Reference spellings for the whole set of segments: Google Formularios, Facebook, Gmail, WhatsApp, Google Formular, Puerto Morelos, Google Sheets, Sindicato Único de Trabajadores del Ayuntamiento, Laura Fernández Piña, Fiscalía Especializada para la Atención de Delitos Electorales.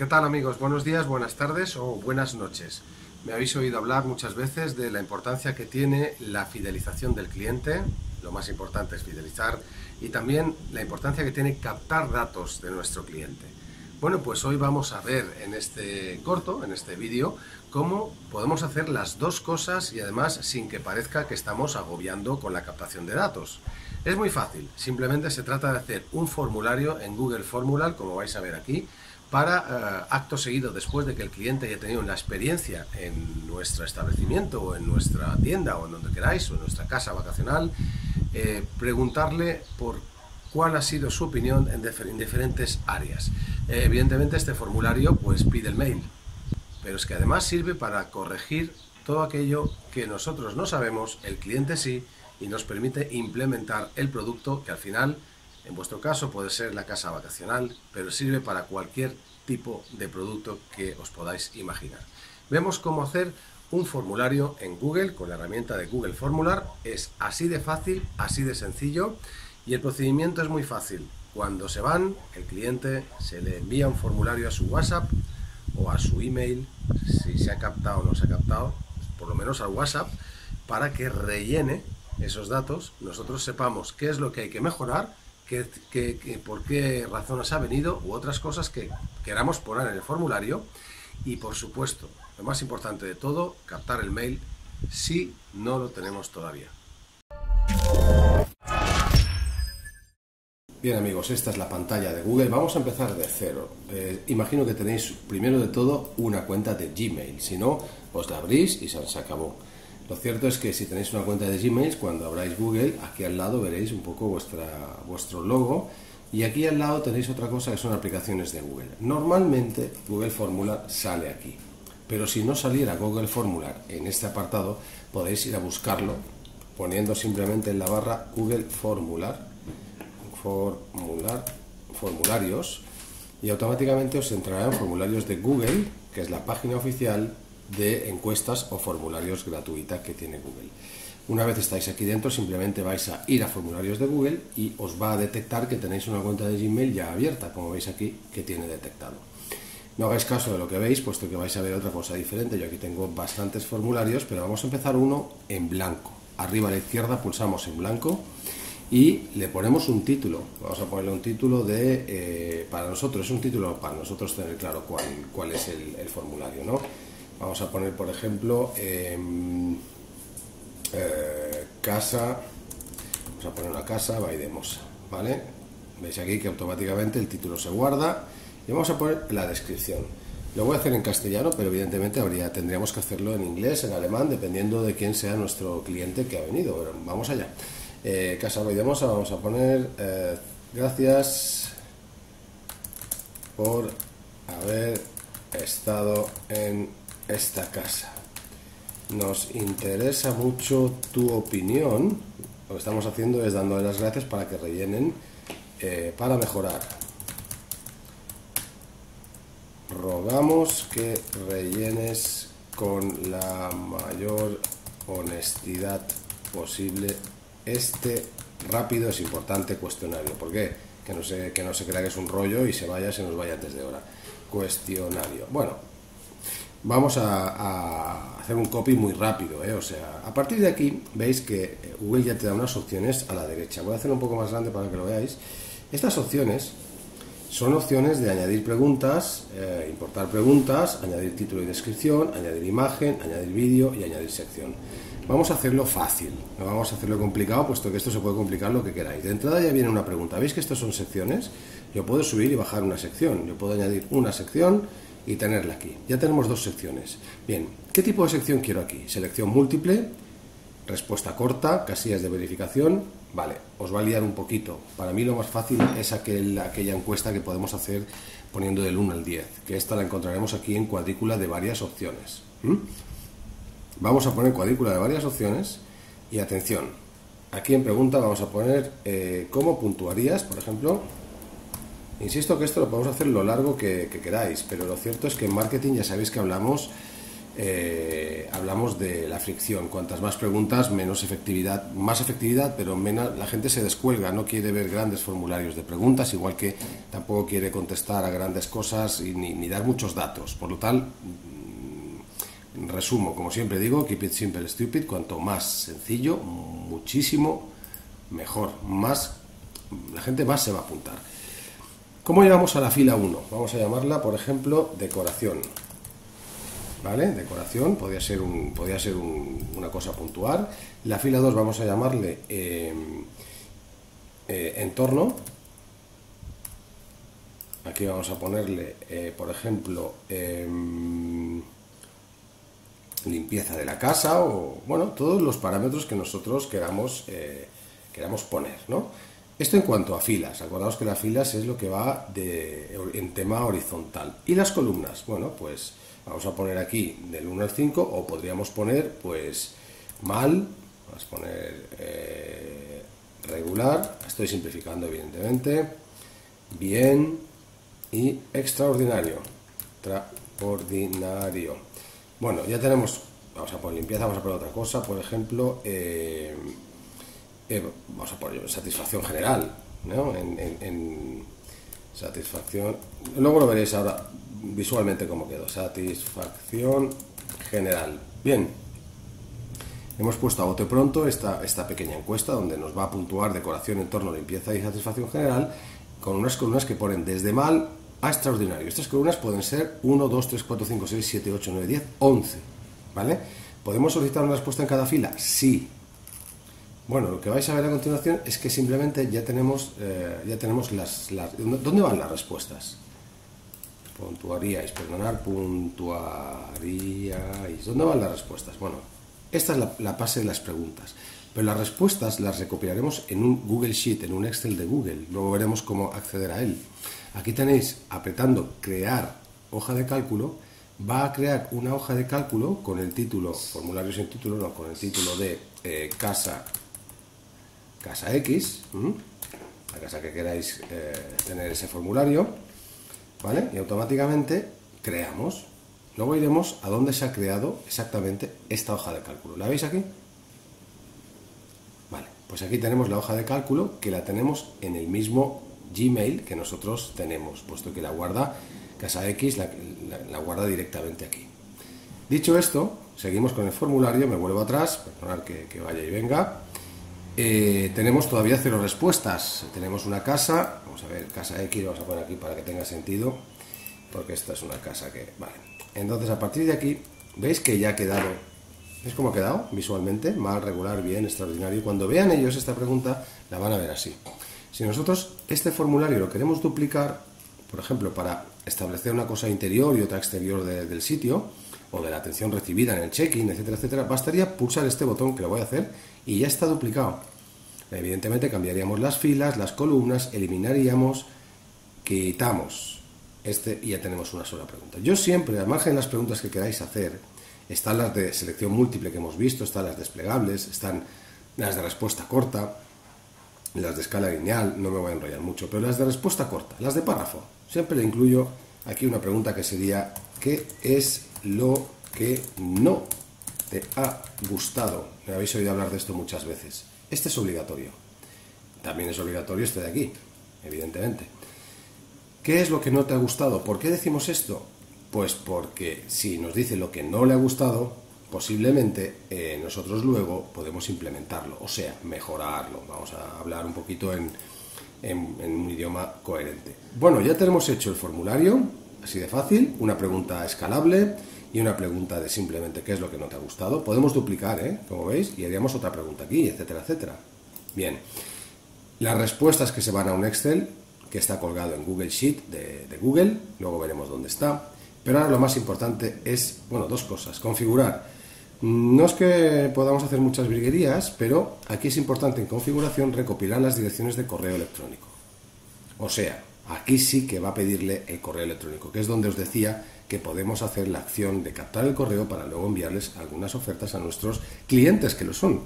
¿Qué tal amigos? Buenos días, buenas tardes o buenas noches. Me habéis oído hablar muchas veces de la importancia que tiene la fidelización del cliente, lo más importante es fidelizar, y también la importancia que tiene captar datos de nuestro cliente. Bueno, pues hoy vamos a ver en este corto, en este vídeo, cómo podemos hacer las dos cosas y además sin que parezca que estamos agobiando con la captación de datos. Es muy fácil, simplemente se trata de hacer un formulario en Google Formular, como vais a ver aquí, para acto seguido, después de que el cliente haya tenido una experiencia en nuestro establecimiento o en nuestra tienda o en donde queráis o en nuestra casa vacacional, preguntarle por cuál ha sido su opinión en diferentes áreas. Evidentemente este formulario pues pide el mail, pero es que además sirve para corregir todo aquello que nosotros no sabemos, el cliente sí, y nos permite implementar el producto que al final, en vuestro caso puede ser la casa vacacional, pero sirve para cualquier tipo de producto que os podáis imaginar. Vemos cómo hacer un formulario en Google con la herramienta de Google Formular. Es así de fácil, así de sencillo, y el procedimiento es muy fácil. Cuando se van, el cliente se le envía un formulario a su WhatsApp o a su email, si se ha captado o no se ha captado, por lo menos al WhatsApp, para que rellene esos datos, nosotros sepamos qué es lo que hay que mejorar, por qué razones ha venido u otras cosas que queramos poner en el formulario, y por supuesto, lo más importante de todo, captar el mail si no lo tenemos todavía. Bien amigos, esta es la pantalla de Google. Vamos a empezar de cero. Imagino que tenéis primero de todo una cuenta de Gmail, si no, os la abrís y se os acabó. Lo cierto es que si tenéis una cuenta de Gmail, cuando abráis Google, aquí al lado veréis un poco vuestro logo, y aquí al lado tenéis otra cosa que son aplicaciones de Google. Normalmente Google Formular sale aquí, pero si no saliera Google Formular en este apartado, podéis ir a buscarlo poniendo simplemente en la barra Google formularios, y automáticamente os entrarán formularios de Google, que es la página oficial de encuestas o formularios gratuita que tiene Google. Una vez estáis aquí dentro, simplemente vais a ir a formularios de Google y os va a detectar que tenéis una cuenta de Gmail ya abierta, como veis aquí, que tiene detectado. No hagáis caso de lo que veis, puesto que vais a ver otra cosa diferente. Yo aquí tengo bastantes formularios, pero vamos a empezar uno en blanco. Arriba a la izquierda pulsamos en blanco y le ponemos un título. Vamos a ponerle un título de... para nosotros tener claro cuál es el formulario, ¿no? Vamos a poner, por ejemplo, casa, vamos a poner una casa Vaidemosa, ¿vale? Veis aquí que automáticamente el título se guarda y vamos a poner la descripción. Lo voy a hacer en castellano, pero evidentemente tendríamos que hacerlo en inglés, en alemán, dependiendo de quién sea nuestro cliente que ha venido. Bueno, vamos allá. Casa Vaidemosa, vamos a poner gracias por haber estado en esta casa. Nos interesa mucho tu opinión. Lo que estamos haciendo es dándole las gracias para que rellenen para mejorar. Rogamos que rellenes con la mayor honestidad posible este rápido, es importante, cuestionario. ¿Por qué? Que no se crea que es un rollo y se nos vaya antes de hora. Cuestionario. Bueno, vamos a hacer un copy muy rápido, ¿eh? O sea, a partir de aquí veis que Google ya te da unas opciones a la derecha. Voy a hacer un poco más grande para que lo veáis. Estas opciones son opciones de añadir preguntas, importar preguntas, añadir título y descripción, añadir imagen, añadir vídeo y añadir sección. Vamos a hacerlo fácil, no vamos a hacerlo complicado, puesto que esto se puede complicar lo que queráis. De entrada ya viene una pregunta. ¿Veis que estas son secciones? Yo puedo subir y bajar una sección, yo puedo añadir una sección y tenerla aquí. Ya tenemos dos secciones. Bien, ¿qué tipo de sección quiero aquí? Selección múltiple, respuesta corta, casillas de verificación. Vale, os va a liar un poquito. Para mí lo más fácil es aquella encuesta que podemos hacer poniendo del 1 al 10, que esta la encontraremos aquí en cuadrícula de varias opciones. Vamos a poner cuadrícula de varias opciones y atención, aquí en pregunta vamos a poner ¿cómo puntuarías?, por ejemplo. Insisto que esto lo podemos hacer lo largo que queráis, pero lo cierto es que en marketing ya sabéis que hablamos hablamos de la fricción. Cuantas más preguntas, menos efectividad, más efectividad, pero menos, la gente se descuelga, no quiere ver grandes formularios de preguntas, igual que tampoco quiere contestar a grandes cosas y ni dar muchos datos. Por lo tal, resumo, como siempre digo, keep it simple, stupid, cuanto más sencillo, muchísimo mejor, más la gente más se va a apuntar. ¿Cómo llegamos a la fila 1? Vamos a llamarla, por ejemplo, decoración. ¿Vale? Decoración, podría ser una cosa puntual. La fila 2 vamos a llamarle entorno. Aquí vamos a ponerle, por ejemplo, limpieza de la casa, o bueno, todos los parámetros que nosotros queramos poner, ¿no? Esto en cuanto a filas. Acordaos que las filas es lo que va en tema horizontal. Y las columnas, bueno, pues vamos a poner aquí del 1 al 5, o podríamos poner, pues, mal, vamos a poner regular, estoy simplificando evidentemente, bien y extraordinario, Bueno, ya tenemos, vamos a poner limpieza, vamos a poner otra cosa, por ejemplo, vamos a poner satisfacción general, ¿no? En satisfacción, luego lo veréis ahora visualmente cómo quedó, satisfacción general. Bien, hemos puesto a bote pronto esta pequeña encuesta donde nos va a puntuar decoración, entorno, limpieza y satisfacción general, con unas columnas que ponen desde mal a extraordinario. Estas columnas pueden ser 1, 2, 3, 4, 5, 6, 7, 8, 9, 10, 11, ¿vale? ¿Podemos solicitar una respuesta en cada fila? Sí. Bueno, lo que vais a ver a continuación es que simplemente ya tenemos las... ¿Dónde van las respuestas? Puntuaríais, perdonar, puntuaríais. ¿Dónde van las respuestas? Bueno, esta es la base de las preguntas. Pero las respuestas las recopilaremos en un Google Sheet, en un Excel de Google. Luego veremos cómo acceder a él. Aquí tenéis, apretando crear hoja de cálculo, va a crear una hoja de cálculo con el título, formulario sin título, no, con el título de casa X, la casa que queráis tener ese formulario, ¿vale? Y automáticamente creamos. Luego iremos a dónde se ha creado exactamente esta hoja de cálculo. ¿La veis aquí? Vale, pues aquí tenemos la hoja de cálculo, que la tenemos en el mismo Gmail que nosotros tenemos, puesto que la guarda casa X, la guarda directamente aquí. Dicho esto, seguimos con el formulario, me vuelvo atrás, perdonad que vaya y venga. Tenemos todavía 0 respuestas. Tenemos una casa, vamos a ver, casa X, vamos a poner aquí para que tenga sentido, porque esta es una casa que... Vale, entonces a partir de aquí, ¿veis que ya ha quedado? ¿Veis cómo ha quedado visualmente? Mal, regular, bien, extraordinario. Cuando vean ellos esta pregunta, la van a ver así. Si nosotros este formulario lo queremos duplicar, por ejemplo, para establecer una cosa interior y otra exterior del sitio, o de la atención recibida en el check-in, etcétera, etcétera, bastaría pulsar este botón, que lo voy a hacer, y ya está duplicado. Evidentemente cambiaríamos las filas, las columnas, eliminaríamos, quitamos este y ya tenemos una sola pregunta. Yo siempre, al margen de las preguntas que queráis hacer, están las de selección múltiple que hemos visto, están las desplegables, están las de respuesta corta, las de escala lineal, no me voy a enrollar mucho, pero las de respuesta corta, las de párrafo, siempre le incluyo aquí una pregunta que sería: ¿qué es lo que no te ha gustado? Me habéis oído hablar de esto muchas veces. Este es obligatorio. También es obligatorio este de aquí, evidentemente. ¿Qué es lo que no te ha gustado? ¿Por qué decimos esto? Pues porque si nos dice lo que no le ha gustado, posiblemente nosotros luego podemos implementarlo, o sea, mejorarlo. Vamos a hablar un poquito en un idioma coherente. Bueno, ya tenemos hecho el formulario, así de fácil, una pregunta escalable y una pregunta de simplemente qué es lo que no te ha gustado. Podemos duplicar, como veis, y haríamos otra pregunta aquí, etcétera, etcétera. Bien, las respuestas que se van a un Excel que está colgado en Google Sheet de Google, luego veremos dónde está. Pero ahora lo más importante es, bueno, dos cosas. Configurar. No es que podamos hacer muchas virguerías, pero aquí es importante en configuración recopilar las direcciones de correo electrónico. O sea, aquí sí que va a pedirle el correo electrónico, que es donde os decía que podemos hacer la acción de captar el correo para luego enviarles algunas ofertas a nuestros clientes, que lo son.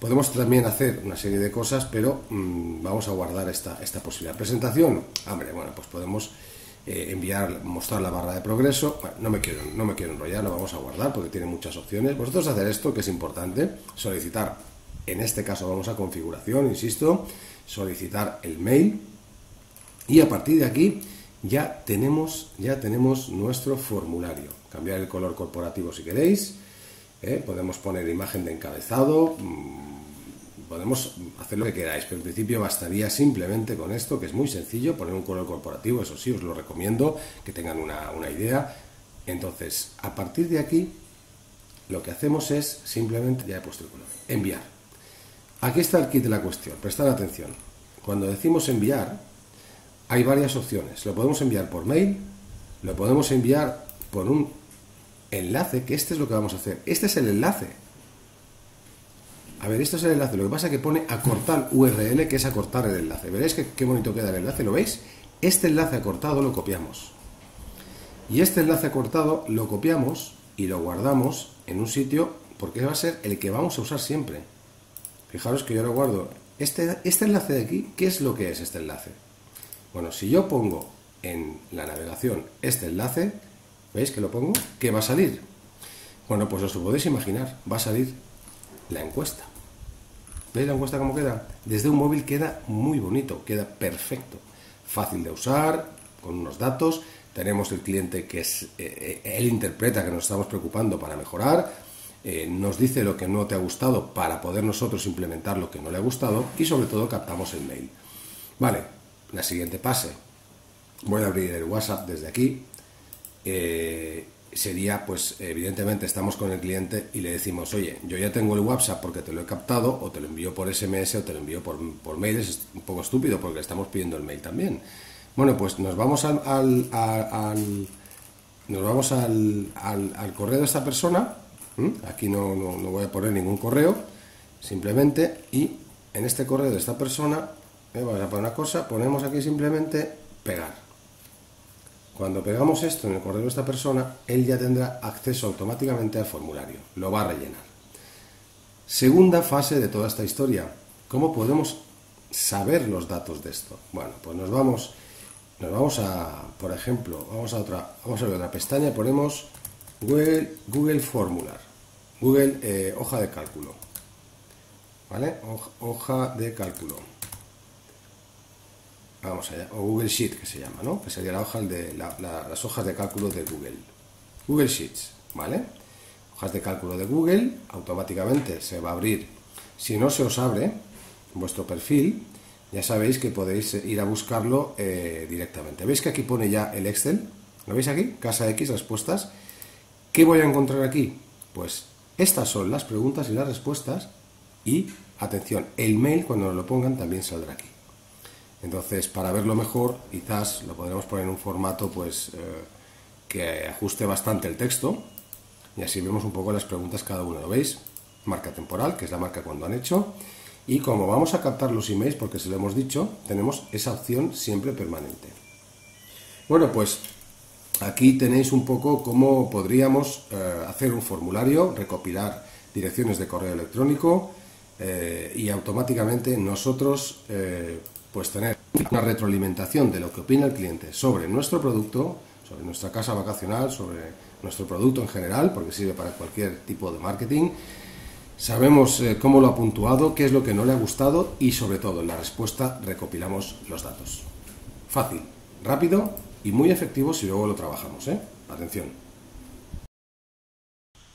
Podemos también hacer una serie de cosas, pero vamos a guardar esta posibilidad. Presentación. Hombre, bueno, pues podemos mostrar la barra de progreso. Bueno, no me quiero enrollar, lo vamos a guardar porque tiene muchas opciones. Vosotros hacer esto, que es importante, solicitar, en este caso vamos a configuración, insisto, solicitar el mail, y a partir de aquí ya tenemos nuestro formulario. Cambiar el color corporativo si queréis, podemos poner imagen de encabezado, podemos hacer lo que queráis, pero en principio bastaría simplemente con esto, que es muy sencillo, poner un color corporativo, eso sí, os lo recomiendo, que tengan una idea. Entonces, a partir de aquí, lo que hacemos es, simplemente, ya he puesto el color, enviar. Aquí está el kit de la cuestión, prestad atención. Cuando decimos enviar, hay varias opciones. Lo podemos enviar por mail, lo podemos enviar por un enlace, que este es lo que vamos a hacer. Este es el enlace. A ver, esto es el enlace, lo que pasa es que pone acortar URL, que es acortar el enlace. ¿Veréis qué bonito queda el enlace? ¿Lo veis? Este enlace acortado lo copiamos. Y este enlace acortado lo copiamos y lo guardamos en un sitio, porque va a ser el que vamos a usar siempre. Fijaros que yo lo guardo. Este enlace de aquí, ¿qué es lo que es este enlace? Bueno, si yo pongo en la navegación este enlace, ¿veis que lo pongo? ¿Qué va a salir? Bueno, pues os lo podéis imaginar, va a salir la encuesta. ¿Veis la encuesta cómo queda? Desde un móvil queda muy bonito, queda perfecto, fácil de usar, con unos datos. Tenemos el cliente que es, él interpreta que nos estamos preocupando para mejorar, nos dice lo que no te ha gustado para poder nosotros implementar lo que no le ha gustado, y sobre todo captamos el mail. Vale, la siguiente pase. Voy a abrir el WhatsApp desde aquí. Sería, pues evidentemente estamos con el cliente y le decimos, oye, yo ya tengo el WhatsApp porque te lo he captado, o te lo envío por SMS o te lo envío por mail. Es un poco estúpido porque le estamos pidiendo el mail también. Bueno, pues nos vamos al correo de esta persona. Aquí no voy a poner ningún correo, simplemente, y en este correo de esta persona, vamos a poner una cosa, ponemos aquí simplemente pegar. Cuando pegamos esto en el correo de esta persona, él ya tendrá acceso automáticamente al formulario, lo va a rellenar. Segunda fase de toda esta historia, ¿cómo podemos saber los datos de esto? Bueno, pues nos vamos a, por ejemplo, vamos a otra pestaña y ponemos Google Formular, Google hoja de cálculo, ¿vale? Hoja de cálculo. Vamos allá, o Google Sheet, que se llama, ¿no? Que sería la hoja de las hojas de cálculo de Google. Google Sheets, ¿vale? Hojas de cálculo de Google, automáticamente se va a abrir. Si no se os abre vuestro perfil, ya sabéis que podéis ir a buscarlo directamente. ¿Veis que aquí pone ya el Excel? ¿Lo veis aquí? Casa X, respuestas. ¿Qué voy a encontrar aquí? Pues estas son las preguntas y las respuestas. Y, atención, el mail, cuando nos lo pongan, también saldrá aquí. Entonces, para verlo mejor, quizás lo podremos poner en un formato pues que ajuste bastante el texto, y así vemos un poco las preguntas cada uno. ¿Lo veis? Marca temporal, que es la marca cuando han hecho, y como vamos a captar los emails, porque se lo hemos dicho, tenemos esa opción siempre permanente. Bueno, pues aquí tenéis un poco cómo podríamos hacer un formulario, recopilar direcciones de correo electrónico, y automáticamente nosotros... pues tener una retroalimentación de lo que opina el cliente sobre nuestro producto, sobre nuestra casa vacacional, sobre nuestro producto en general, porque sirve para cualquier tipo de marketing. Sabemos cómo lo ha puntuado, qué es lo que no le ha gustado, y sobre todo en la respuesta recopilamos los datos. Fácil, rápido y muy efectivo si luego lo trabajamos, ¿eh? Atención.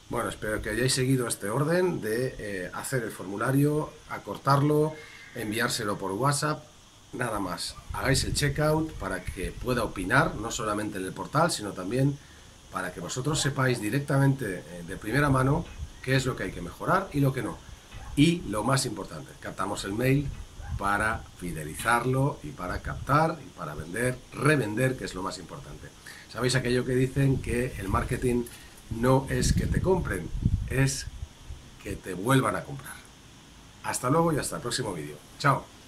Bueno, espero que hayáis seguido este orden de hacer el formulario, acortarlo, enviárselo por WhatsApp. Nada más, hagáis el checkout para que pueda opinar, no solamente en el portal, sino también para que vosotros sepáis directamente de primera mano qué es lo que hay que mejorar y lo que no. Y lo más importante, captamos el mail para fidelizarlo y para captar y para vender, revender, que es lo más importante. Sabéis aquello que dicen, que el marketing no es que te compren, es que te vuelvan a comprar. Hasta luego y hasta el próximo vídeo. Chao.